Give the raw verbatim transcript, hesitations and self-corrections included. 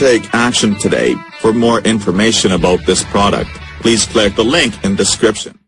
Take action today. For more information about this product, please click the link in description.